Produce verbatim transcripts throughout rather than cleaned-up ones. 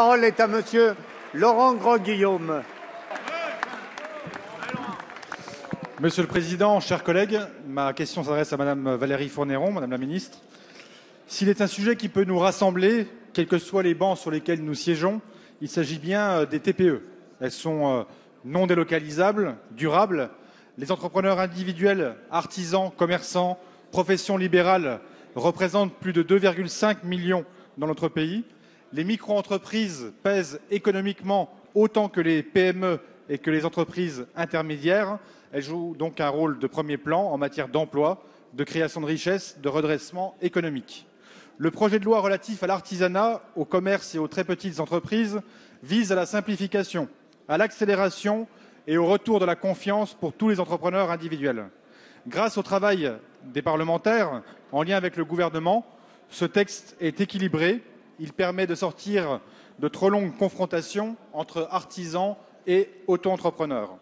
parole est à Monsieur Laurent Grandguillaume. Monsieur le Président, chers collègues, ma question s'adresse à Madame Valérie Fourneyron, Madame la Ministre. S'il est un sujet qui peut nous rassembler, quels que soient les bancs sur lesquels nous siégeons, il s'agit bien des T P E. Elles sont non délocalisables, durables. Les entrepreneurs individuels, artisans, commerçants, professions libérales représentent plus de deux virgule cinq millions dans notre pays. Les micro-entreprises pèsent économiquement autant que les P M E et que les entreprises intermédiaires. Elles jouent donc un rôle de premier plan en matière d'emploi, de création de richesses, de redressement économique. Le projet de loi relatif à l'artisanat, au commerce et aux très petites entreprises vise à la simplification, à l'accélération et au retour de la confiance pour tous les entrepreneurs individuels. Grâce au travail des parlementaires, en lien avec le gouvernement, ce texte est équilibré. Il permet de sortir de trop longues confrontations entre artisans et auto-entrepreneurs.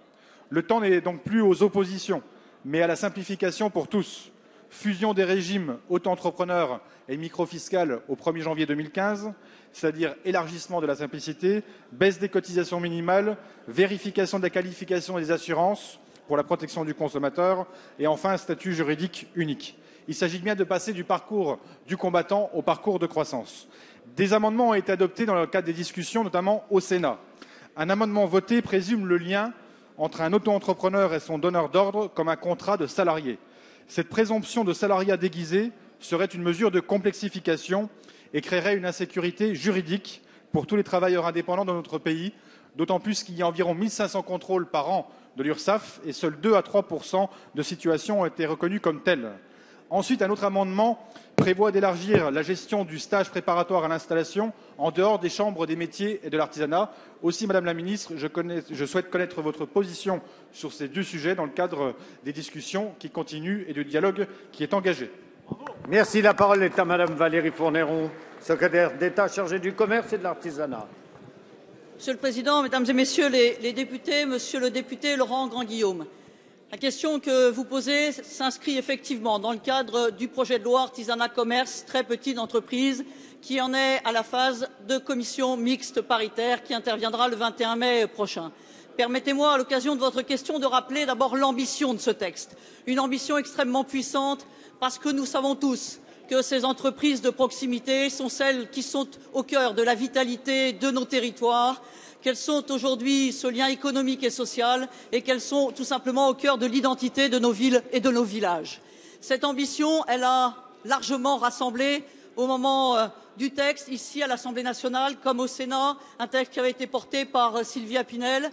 Le temps n'est donc plus aux oppositions, mais à la simplification pour tous. Fusion des régimes auto-entrepreneurs et micro-fiscales au premier janvier deux mille quinze, c'est-à-dire élargissement de la simplicité, baisse des cotisations minimales, vérification de la qualification des assurances pour la protection du consommateur et enfin un statut juridique unique. Il s'agit bien de passer du parcours du combattant au parcours de croissance. Des amendements ont été adoptés dans le cadre des discussions, notamment au Sénat. Un amendement voté présume le lien entre un auto-entrepreneur et son donneur d'ordre comme un contrat de salarié. Cette présomption de salariat déguisé serait une mesure de complexification et créerait une insécurité juridique pour tous les travailleurs indépendants dans notre pays, d'autant plus qu'il y a environ mille cinq cents contrôles par an de l'URSSAF et seuls deux à trois pour cent de situations ont été reconnues comme telles. Ensuite, un autre amendement prévoit d'élargir la gestion du stage préparatoire à l'installation en dehors des chambres des métiers et de l'artisanat. Aussi, Madame la Ministre, je, connais, je souhaite connaître votre position sur ces deux sujets dans le cadre des discussions qui continuent et du dialogue qui est engagé. Merci. La parole est à Madame Valérie Fourneyron, secrétaire d'État chargée du commerce et de l'artisanat. Monsieur le Président, Mesdames et Messieurs les, les députés, Monsieur le député Laurent Grandguillaume. La question que vous posez s'inscrit effectivement dans le cadre du projet de loi artisanat commerce très petites entreprises qui en est à la phase de commission mixte paritaire qui interviendra le vingt et un mai prochain. Permettez-moi, à l'occasion de votre question, de rappeler d'abord l'ambition de ce texte. Une ambition extrêmement puissante parce que nous savons tous que ces entreprises de proximité sont celles qui sont au cœur de la vitalité de nos territoires, qu'elles sont aujourd'hui ce lien économique et social et qu'elles sont tout simplement au cœur de l'identité de nos villes et de nos villages. Cette ambition, elle a largement rassemblé au moment du texte, ici à l'Assemblée nationale comme au Sénat, un texte qui avait été porté par Sylvia Pinel,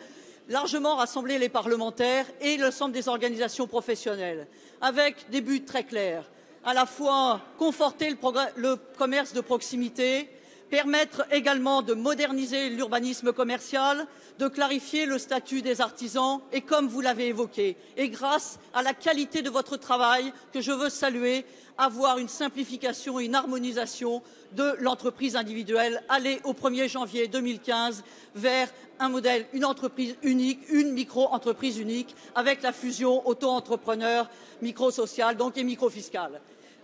largement rassemblé les parlementaires et l'ensemble des organisations professionnelles, avec des buts très clairs. À la fois conforter le, le commerce de proximité, permettre également de moderniser l'urbanisme commercial, de clarifier le statut des artisans et, comme vous l'avez évoqué, et grâce à la qualité de votre travail que je veux saluer, avoir une simplification et une harmonisation de l'entreprise individuelle, aller au premier janvier deux mille quinze vers un modèle, une entreprise unique, une micro-entreprise unique, avec la fusion auto-entrepreneur, micro-sociale donc et micro-fiscale.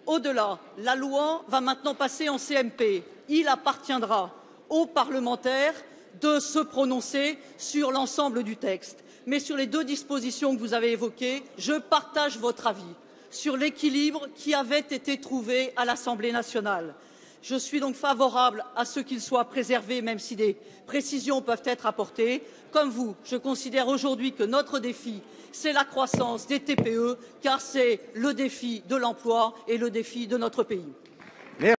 Au-delà, la loi va maintenant passer en C M P. Il appartiendra aux parlementaires de se prononcer sur l'ensemble du texte. Mais sur les deux dispositions que vous avez évoquées, je partage votre avis sur l'équilibre qui avait été trouvé à l'Assemblée nationale. Je suis donc favorable à ce qu'il soit préservé, même si des précisions peuvent être apportées. Comme vous, je considère aujourd'hui que notre défi, c'est la croissance des T P E, car c'est le défi de l'emploi et le défi de notre pays.